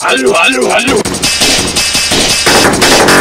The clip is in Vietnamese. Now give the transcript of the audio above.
Hello, hello, hello.